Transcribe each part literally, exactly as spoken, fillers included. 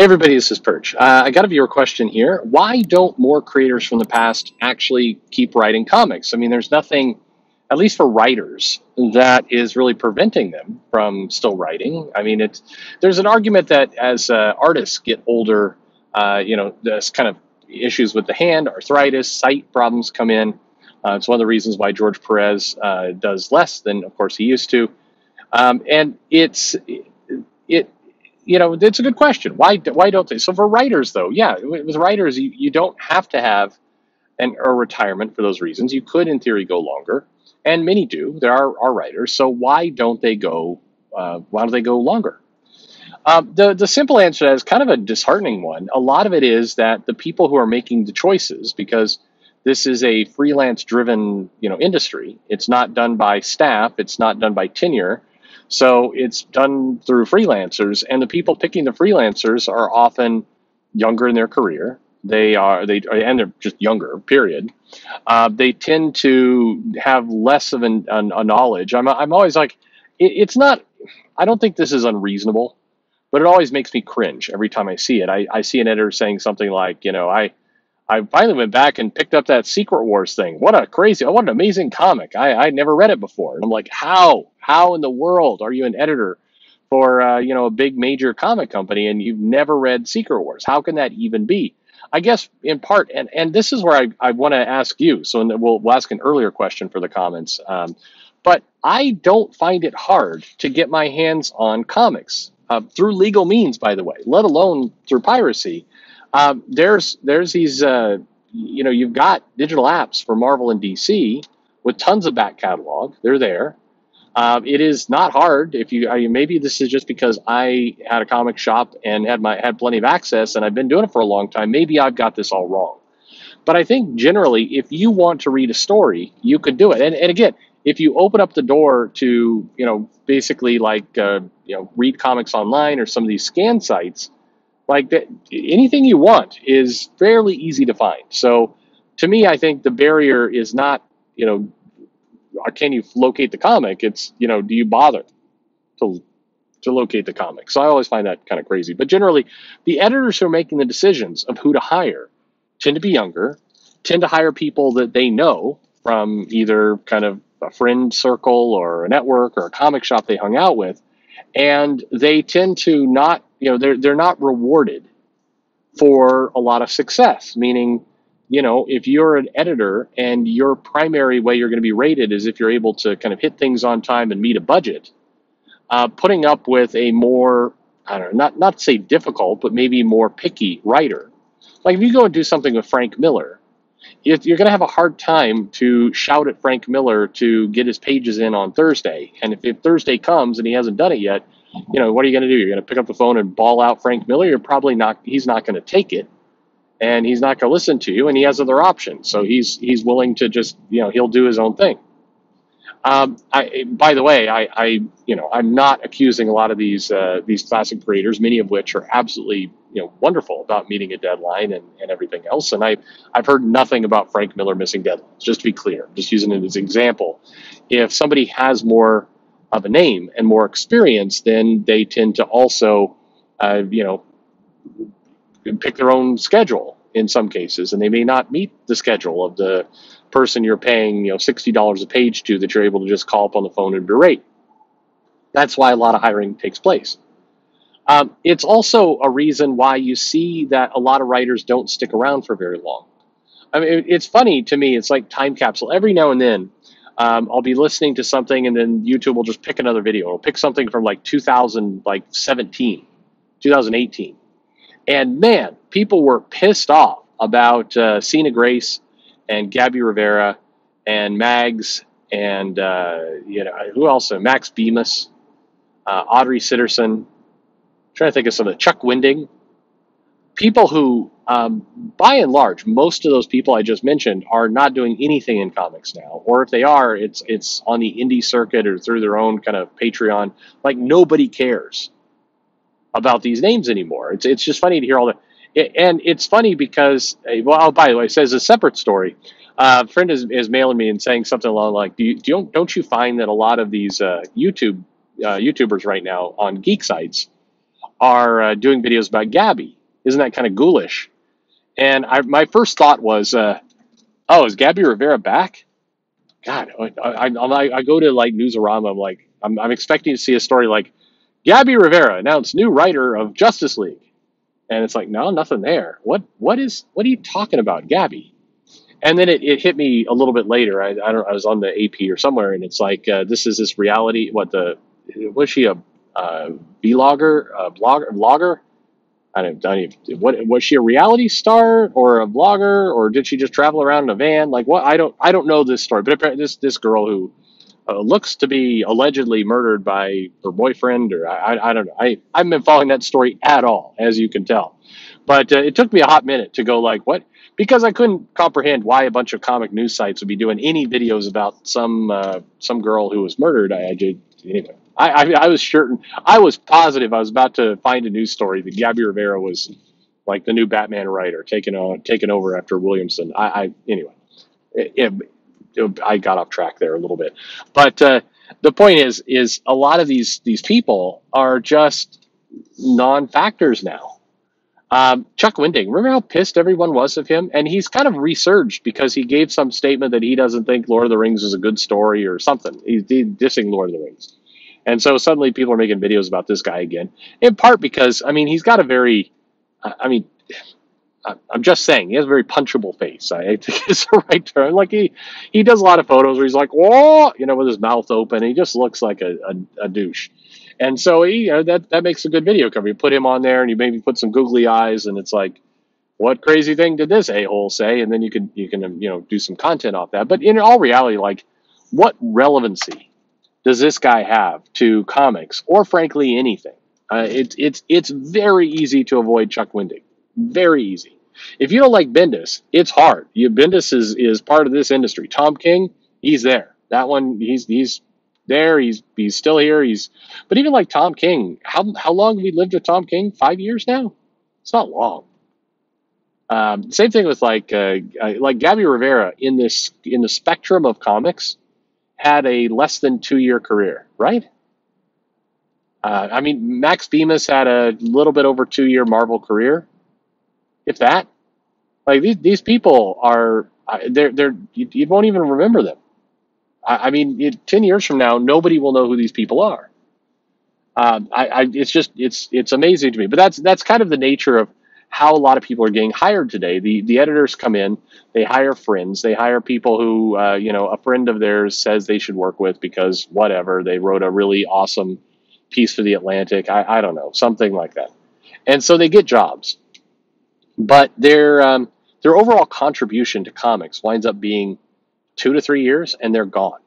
everybody, this is Perch. Uh, I got a viewer question here. Why don't more creators from the past actually keep writing comics? I mean, there's nothing, at least for writers, that is really preventing them from still writing. I mean, it's, there's an argument that as uh, artists get older, uh, you know, this kind of issues with the hand, arthritis, sight problems come in. Uh, it's one of the reasons why George Perez uh, does less than, of course, he used to. Um, and it's, it, you know, it's a good question. Why, why don't they? So for writers, though, yeah, with writers, you, you don't have to have an, a retirement for those reasons. You could, in theory, go longer. And many do. There are, are writers. So why don't they go? Uh, why don't they go longer? Um, the the simple answer is kind of a disheartening one. A lot of it is that the people who are making the choices, because this is a freelance-driven, you know, industry. It's not done by staff. It's not done by tenure. So it's done through freelancers, and the people picking the freelancers are often younger in their career. They are, they, and they're just younger, period. Uh, they tend to have less of an, an, a knowledge. I'm, I'm always like, it, it's not, I don't think this is unreasonable, but it always makes me cringe every time I see it. I, I see an editor saying something like, you know, I, I finally went back and picked up that Secret Wars thing. What a crazy, what an amazing comic. I, I never read it before. And I'm like, how, how in the world are you an editor for, uh, you know, a big major comic company and you've never read Secret Wars? How can that even be? I guess in part, and, and this is where I, I want to ask you, so the, we'll, we'll ask an earlier question for the comments, um, but I don't find it hard to get my hands on comics, uh, through legal means, by the way, let alone through piracy. Um, there's, there's these, uh, you know, you've got digital apps for Marvel and D C with tons of back catalog. They're there. Um, it is not hard if you, I mean, maybe this is just because I had a comic shop and had my, had plenty of access and I've been doing it for a long time. Maybe I've got this all wrong, but I think generally, if you want to read a story, you could do it. And, and again, if you open up the door to, you know, basically like, uh, you know, read comics online or some of these scan sites, like that, anything you want is fairly easy to find. So to me, I think the barrier is not, you know, can you locate the comic? It's, you know, do you bother to, to locate the comic? So I always find that kind of crazy. But generally, the editors who are making the decisions of who to hire tend to be younger, tend to hire people that they know from either kind of a friend circle or a network or a comic shop they hung out with. And they tend to not, you know, they're, they're not rewarded for a lot of success, meaning, you know, if you're an editor and your primary way you're going to be rated is if you're able to kind of hit things on time and meet a budget, uh, putting up with a more, I don't know, not, not to say difficult, but maybe more picky writer. Like if you go and do something with Frank Miller, if you're going to have a hard time to shout at Frank Miller to get his pages in on Thursday. And if, if Thursday comes and he hasn't done it yet, you know, what are you going to do? You're going to pick up the phone and bawl out Frank Miller. You're probably not, he's not going to take it. And he's not going to listen to you, and he has other options. So he's he's willing to just, you know, he'll do his own thing. Um, I, by the way, I, I you know I'm not accusing a lot of these uh, these classic creators, many of which are absolutely you know wonderful about meeting a deadline and, and everything else. And I I've heard nothing about Frank Miller missing deadlines. Just to be clear, I'm just using it as an example. If somebody has more of a name and more experience, then they tend to also uh, you know. pick their own schedule in some cases, and they may not meet the schedule of the person you're paying, you know, sixty dollars a page to that you're able to just call up on the phone and berate. That's why a lot of hiring takes place. Um, it's also a reason why you see that a lot of writers don't stick around for very long. I mean, it's funny to me. It's like time capsule. Every now and then um, I'll be listening to something and then YouTube will just pick another video. It'll pick something from like two thousand seventeen, two thousand eighteen. And man, people were pissed off about uh, Cena Grace and Gabby Rivera and Mags and, uh, you know, who else? Max Bemis, uh, Audrey Sitterson. I'm trying to think of some of the Chuck Wendig. People who, um, by and large, most of those people I just mentioned are not doing anything in comics now. Or if they are, it's, it's on the indie circuit or through their own kind of Patreon. Like nobody cares about these names anymore. It's, it's just funny to hear all that. It, and it's funny because, well, oh, by the way, it says a separate story. Uh, a friend is, is mailing me and saying something along like, do you, do you, don't you find that a lot of these uh, YouTube uh, YouTubers right now on geek sites are uh, doing videos about Gabby. Isn't that kind of ghoulish? And I, my first thought was, uh, oh, is Gabby Rivera back? God, I, I, I go to like Newsarama. I'm like, I'm, I'm expecting to see a story like Gabby Rivera announced new writer of Justice League. And it's like, no, nothing there. What, what is, what are you talking about, Gabby? And then it, it hit me a little bit later. I, I don't, I was on the A P or somewhere, and it's like, uh, this is this reality. What the, was she a, uh, vlogger, a blogger, vlogger? I don't, I don't even, what, was she a reality star or a vlogger, or did she just travel around in a van? Like what? I don't, I don't know this story, but apparently this, this girl who uh, looks to be allegedly murdered by her boyfriend, or I, I, I don't know. I, I haven't been following that story at all, as you can tell, but uh, it took me a hot minute to go like, what? Because I couldn't comprehend why a bunch of comic news sites would be doing any videos about some, uh, some girl who was murdered. I, I did anyway. I, I, I was certain, I was positive I was about to find a news story that Gabby Rivera was like the new Batman writer, taking on, taking over after Williamson. I, I anyway, it, it, it, I got off track there a little bit, but uh, the point is, is a lot of these these people are just non-factors now. Um, Chuck Wendig, remember how pissed everyone was of him? And he's kind of resurged because he gave some statement that he doesn't think Lord of the Rings is a good story or something. He's dissing Lord of the Rings. And so suddenly people are making videos about this guy again, in part because, I mean, he's got a very, I mean, I'm just saying, he has a very punchable face. I think it's the right term. Like he, he does a lot of photos where he's like, whoa, you know, with his mouth open. He just looks like a, a, a douche. And so he, you know, that, that makes a good video cover. You put him on there and you maybe put some googly eyes and it's like, what crazy thing did this a-hole say? And then you can, you can, you know, do some content off that. But in all reality, like what relevancy does this guy have to comics or frankly anything? Uh, it, it's, it's very easy to avoid Chuck Wendig. Very easy. If you don't like Bendis, it's hard. You, Bendis is, is part of this industry. Tom King, he's there. That one, he's, he's there. He's, he's still here. He's, but even like Tom King, how, how long have we lived with Tom King? Five years now? It's not long. Um, same thing with like, uh, like Gabby Rivera in this, in the spectrum of comics, had a less than two year career, right? Uh, I mean, Max Bemis had a little bit over two year Marvel career, if that. Like these these people are, they're they're you, you won't even remember them. I, I mean, it, ten years from now, nobody will know who these people are. Um, I, I it's just it's it's amazing to me, but that's that's kind of the nature of how a lot of people are getting hired today. The the editors come in, they hire friends, they hire people who, uh, you know, a friend of theirs says they should work with because whatever, they wrote a really awesome piece for the Atlantic. I, I don't know, something like that. And so they get jobs. But their, um, their overall contribution to comics winds up being two to three years and they're gone.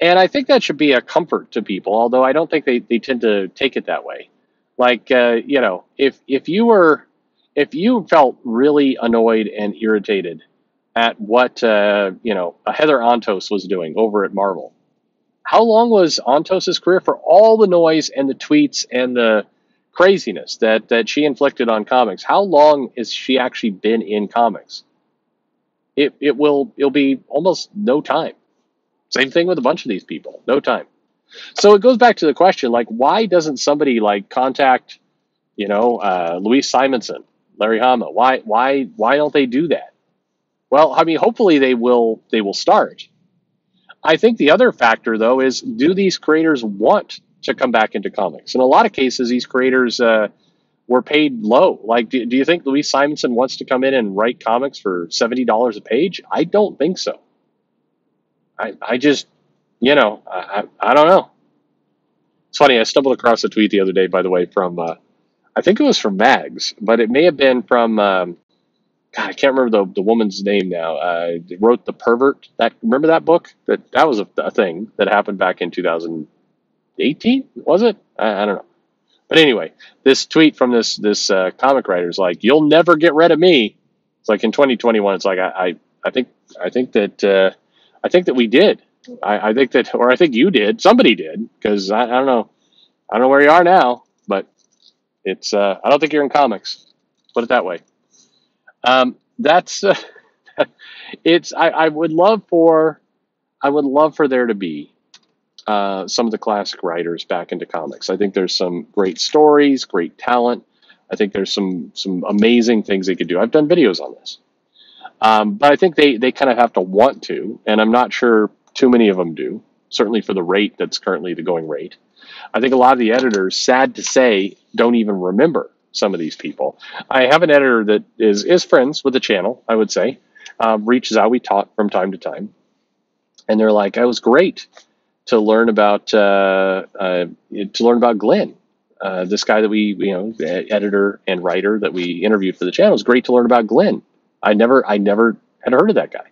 And I think that should be a comfort to people, although I don't think they, they tend to take it that way. Like, uh, you know, if, if you were, if you felt really annoyed and irritated at what, uh, you know, Heather Antos was doing over at Marvel, how long was Antos' career for all the noise and the tweets and the craziness that, that she inflicted on comics? How long has she actually been in comics? It, it will, it'll be almost no time. Same thing with a bunch of these people, no time. So it goes back to the question, like, why doesn't somebody like contact, you know, uh, Louise Simonson, Larry Hama? Why, why, why don't they do that? Well, I mean, hopefully they will, they will start. I think the other factor though, is do these creators want to come back into comics? In a lot of cases, these creators, uh, were paid low. Like, do, do you think Louise Simonson wants to come in and write comics for seventy dollars a page? I don't think so. I, I just, You know, I, I don't know. It's funny. I stumbled across a tweet the other day, by the way, from, uh, I think it was from Mags, but it may have been from, um, God, I can't remember the, the woman's name now. Uh, wrote The Pervert. That, remember that book? That, that was a, a thing that happened back in two thousand eighteen, was it? I, I don't know. But anyway, this tweet from this, this uh, comic writer's like, you'll never get rid of me. It's like in twenty twenty-one, it's like, I, I, I think, I think that, uh, I think that we did. I, I think that, or I think you did, somebody did, because I, I don't know, I don't know where you are now, but it's, uh, I don't think you're in comics, put it that way. Um, that's, uh, it's, I, I would love for, I would love for there to be uh, some of the classic writers back into comics. I think there's some great stories, great talent. I think there's some some amazing things they could do. I've done videos on this. Um, but I think they, they kind of have to want to, and I'm not sure too many of them do, certainly for the rate that's currently the going rate. I think a lot of the editors, sad to say, don't even remember some of these people. I have an editor that is, is friends with the channel, I would say, um, reaches out, we talk from time to time. And they're like, I was great to learn about, uh, uh, to learn about Glenn. Uh, this guy that we, you know, the editor and writer that we interviewed for the channel, is great to learn about Glenn. I never, I never had heard of that guy.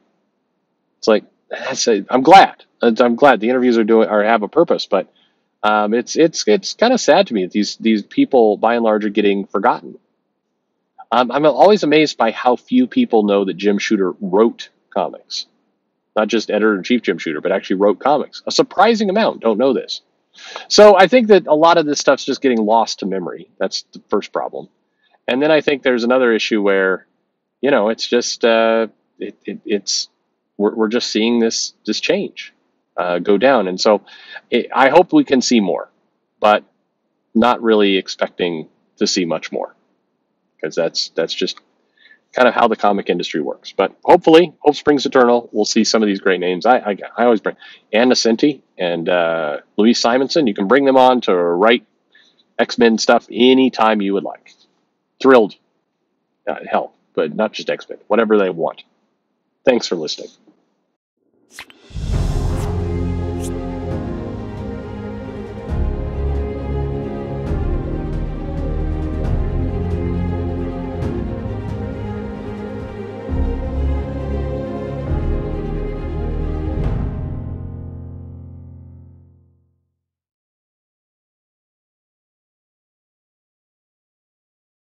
It's like, that's a, I'm glad. I'm glad the interviews are doing, or have a purpose, but um, it's, it's, it's kind of sad to me that these, these people by and large are getting forgotten. Um, I'm always amazed by how few people know that Jim Shooter wrote comics, not just editor-in-chief Jim Shooter, but actually wrote comics. A surprising amount don't know this. So I think that a lot of this stuff's just getting lost to memory. That's the first problem. And then I think there's another issue where, you know, it's just, uh, it, it, it's, we're, we're just seeing this, this change, uh, go down. And so it, I hope we can see more, but not really expecting to see much more, because that's, that's just kind of how the comic industry works. But hopefully, hope springs eternal. We'll see some of these great names. I, I, I always bring Anna Sinti and, uh, Louise Simonson. You can bring them on to write X-Men stuff anytime you would like. Thrilled. Uh, hell. But not just X-Men, whatever they want. Thanks for listening.